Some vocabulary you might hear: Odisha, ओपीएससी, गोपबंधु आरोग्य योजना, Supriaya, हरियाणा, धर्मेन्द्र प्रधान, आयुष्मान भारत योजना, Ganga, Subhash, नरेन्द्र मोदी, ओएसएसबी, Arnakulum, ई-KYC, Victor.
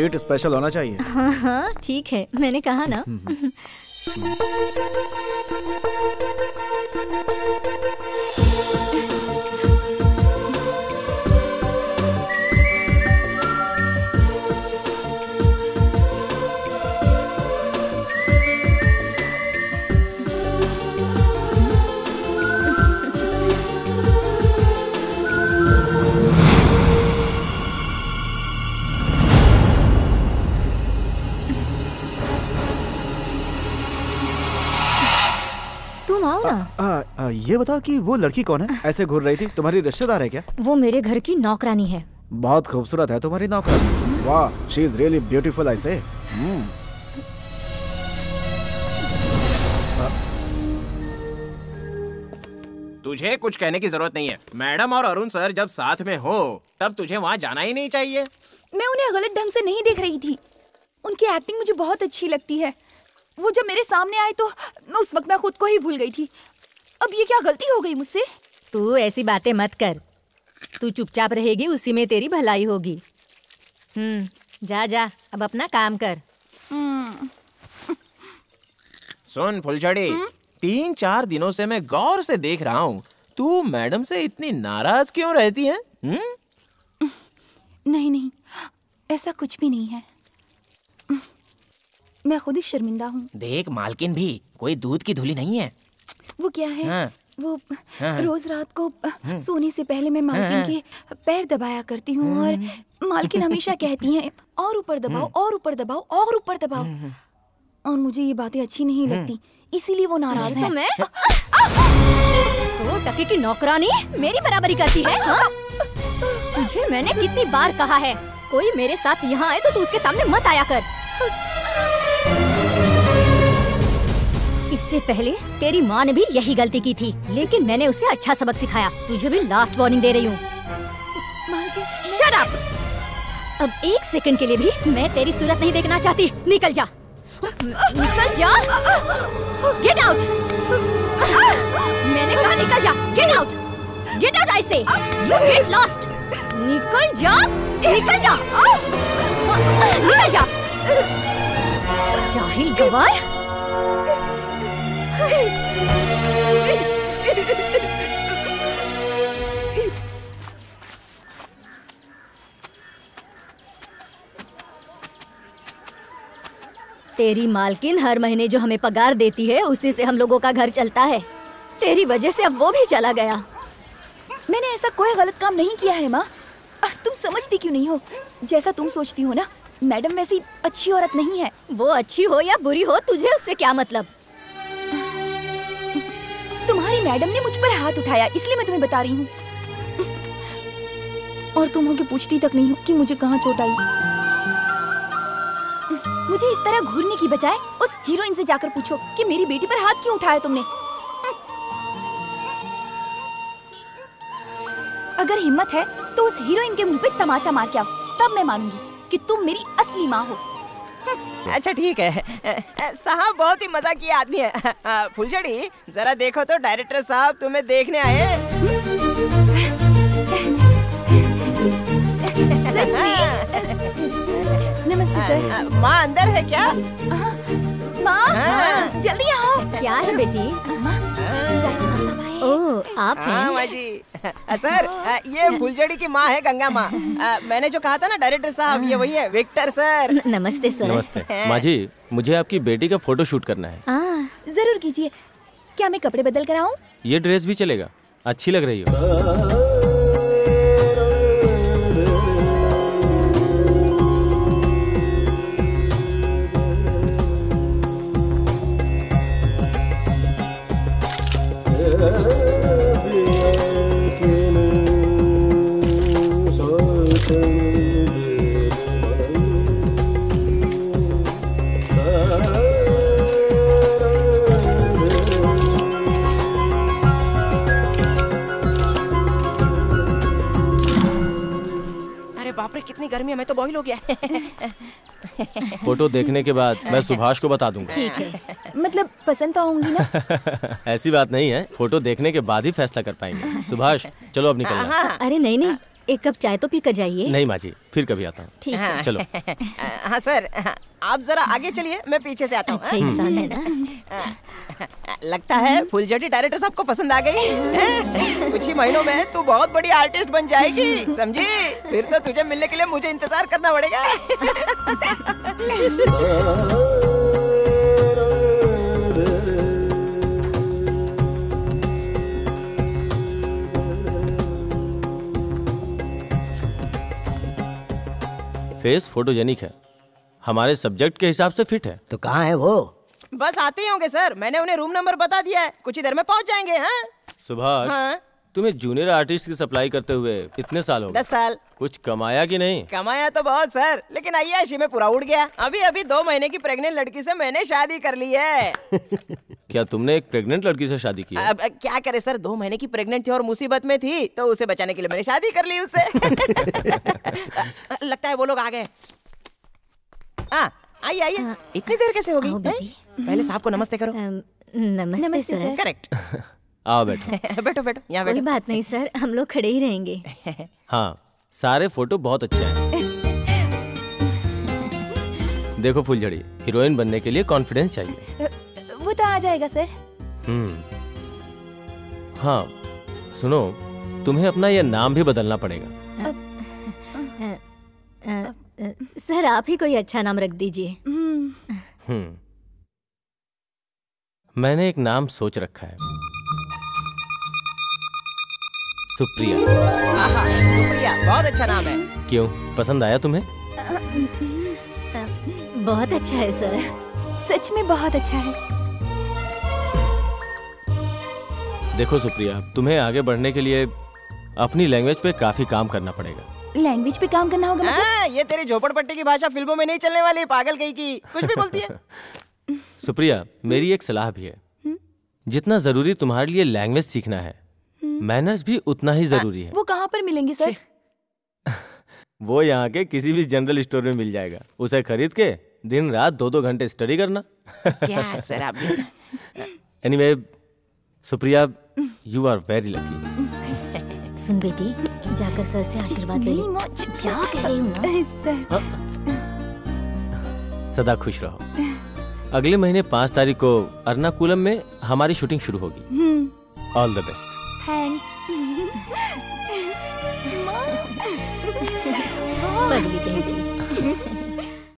Date special होना चाहिए। हाँ हाँ ठीक है, मैंने कहा ना। ये बताओ कि वो लड़की कौन है, ऐसे घूर रही थी? तुम्हारी रिश्तेदार है क्या? वो मेरे घर की नौकरानी है। बहुत खूबसूरत है तुम्हारी नौकरानी। वाह, शी इज रियली ब्यूटीफुल। ऐसे तुझे कुछ कहने की जरूरत नहीं है। मैडम और अरुण सर जब साथ में हो तब तुझे वहाँ जाना ही नहीं चाहिए। मैं उन्हें गलत ढंग से नहीं देख रही थी। उनकी एक्टिंग मुझे बहुत अच्छी लगती है। वो जब मेरे सामने आए तो उस वक्त मैं खुद को ही भूल गई थी। अब ये क्या गलती हो गई मुझसे? तू ऐसी बातें मत कर। तू चुपचाप रहेगी उसी में तेरी भलाई होगी। जा जा, अब अपना काम कर। सुन फुलझड़ी, 3-4 दिनों से मैं गौर से देख रहा हूँ, तू मैडम से इतनी नाराज क्यों रहती है? नहीं नहीं, ऐसा कुछ भी नहीं है। मैं खुद ही शर्मिंदा हूँ। देख मालकिन भी कोई दूध की धुली नहीं है। वो क्या है? हाँ, वो हाँ, रोज रात को सोने से पहले मैं मालकिन हाँ, के पैर दबाया करती हूँ हाँ, और मालकिन हमेशा कहती हैं और ऊपर दबाओ और ऊपर दबाओ और ऊपर दबाओ, और मुझे ये बातें अच्छी नहीं लगती, इसीलिए वो नाराज है। तो टके की नौकरानी मेरी बराबरी करती है। तुझे मैंने कितनी बार कहा है, कोई मेरे साथ यहाँ आए तो तू उसके सामने मत आया कर। इससे पहले तेरी माँ ने भी यही गलती की थी, लेकिन मैंने उसे अच्छा सबक सिखाया। तुझे भी लास्ट वार्निंग दे रही हूँ। Shut up! अब 1 सेकंड के लिए भी मैं तेरी सूरत नहीं देखना चाहती। निकल जा, निकल जा। Get out! मैंने कहा निकल जा। Get out, get out. I say you get lost. निकल जा, निकल जा, निकल जा। जाहिल गवार। तेरी मालकिन हर महीने जो हमें पगार देती है उसी से हम लोगों का घर चलता है। तेरी वजह से अब वो भी चला गया। मैंने ऐसा कोई गलत काम नहीं किया है माँ। तुम समझती क्यों नहीं हो? जैसा तुम सोचती हो ना, मैडम वैसी अच्छी औरत नहीं है। वो अच्छी हो या बुरी हो, तुझे उससे क्या मतलब? तुम्हारी मैडम ने मुझ पर हाथ उठाया, इसलिए मैं तुम्हें बता रही हूँ। और तुम होके पूछती तक नहीं हो कि मुझे कहाँ चोट आई। मुझे इस तरह घूरने की बजाय उस हीरोइन से जाकर पूछो कि मेरी बेटी पर हाथ क्यों उठाया तुमने। अगर हिम्मत है तो उस हीरोइन के मुंह पे तमाचा मार के आओ, तब मैं मानूंगी कि तुम मेरी असली माँ हो। अच्छा ठीक है साहब, बहुत ही मजा किया आदमी है। फुलझड़ी जरा देखो तो, डायरेक्टर साहब तुम्हें देखने आए। नमस्ते। माँ अंदर है क्या? माँ जल्दी आओ। क्या है बेटी? ओह आप हैं? माँ जी। सर ये फुलझड़ी की माँ है, गंगा माँ। मैंने जो कहा था ना डायरेक्टर साहब, ये वही है, विक्टर सर। नमस्ते सर। नमस्ते माँ जी, मुझे आपकी बेटी का फोटो शूट करना है। जरूर कीजिए। क्या मैं कपड़े बदल कर आऊँ? ये ड्रेस भी चलेगा, अच्छी लग रही हो। कितनी गर्मी है, मैं तो बॉईल हो गया। फोटो देखने के बाद मैं सुभाष को बता दूंगा। ठीक है, मतलब पसंद तो आऊंगी ना? ऐसी बात नहीं है, फोटो देखने के बाद ही फैसला कर पाएंगे। सुभाष चलो अब निकलना। अरे नहीं नहीं, एक कप चाय तो पीकर जाइए। नहीं माँ जी, फिर कभी आता हूँ। ठीक है, चलो। हाँ सर, आप जरा आगे चलिए, मैं पीछे से आता हूँ। अच्छा इंसान है ना। लगता है फुलझड़ी डायरेक्टर साहब को पसंद आ गई। कुछ ही महीनों में तू बहुत बड़ी आर्टिस्ट बन जाएगी, समझी? फिर तो तुझे मिलने के लिए मुझे इंतजार करना पड़ेगा। फेस फोटोजेनिक है, हमारे सब्जेक्ट के हिसाब से फिट है। तो कहाँ है वो? बस आते ही होंगे सर, मैंने उन्हें रूम नंबर बता दिया है, कुछ ही देर में पहुँच जाएंगे। हाँ? सुभाष, हाँ? तुम्हें जूनियर आर्टिस्ट की सप्लाई करते हुए इतने साल हो गए? 10 साल। कुछ कमाया कि नहीं? कमाया तो बहुत सर, लेकिन अय्याशी में पूरा उड़ गया। अभी अभी 2 महीने की प्रेग्नेंट लड़की से मैंने शादी कर ली है। क्या तुमने एक प्रेग्नेंट लड़की से शादी की? अब क्या करे सर, 2 महीने की प्रेग्नेंट थी और मुसीबत में थी, तो उसे बचाने के लिए मैंने शादी कर ली उससे। लगता है वो लोग आ गए। आइए आइए, इतनी देर कैसे होगी? पहले साहब को नमस्ते करो। नमस्ते सर। करेक्ट, आओ बैठो। बैठो बैठो, यहाँ बैठो। कोई बात नहीं सर, हम लोग खड़े ही रहेंगे। हाँ, सारे फोटो बहुत अच्छे हैं। देखो फुलझड़ी, हीरोइन बनने के लिए कॉन्फिडेंस चाहिए। वो तो आ जाएगा सर। हाँ सुनो, तुम्हें अपना यह नाम भी बदलना पड़ेगा। सर आप ही कोई अच्छा नाम रख दीजिए। मैंने एक नाम सोच रखा है, सुप्रिया। सुप्रिया बहुत अच्छा नाम है। क्यों, पसंद आया तुम्हें? बहुत अच्छा है सर, सच में बहुत अच्छा है। देखो सुप्रिया, तुम्हें आगे बढ़ने के लिए अपनी लैंग्वेज पे काफी काम करना पड़ेगा। लैंग्वेज पे काम करना होगा मतलब? ये तेरी झोपड़पट्टी की भाषा फिल्मों में नहीं चलने वाली, पागल कहीं की, कुछ भी बोलती है। सुप्रिया मेरी एक सलाह भी है, जितना जरूरी तुम्हारे लिए लैंग्वेज सीखना है, मैनर्स भी उतना ही जरूरी है। वो कहाँ पर मिलेंगे सर? वो यहाँ के किसी भी जनरल स्टोर में मिल जाएगा, उसे खरीद के दिन रात 2-2 घंटे स्टडी करना। क्या सर आप। Anyway Supriya, you are very lucky. सुन बेटी, जाकर सर से आशीर्वाद ले ले। क्या कह रही हूँ सर। सदा खुश रहो। अगले महीने 5 तारीख को अर्नाकुलम में हमारी शूटिंग शुरू होगी। All the best. थैंक्स। पगली कह रही है।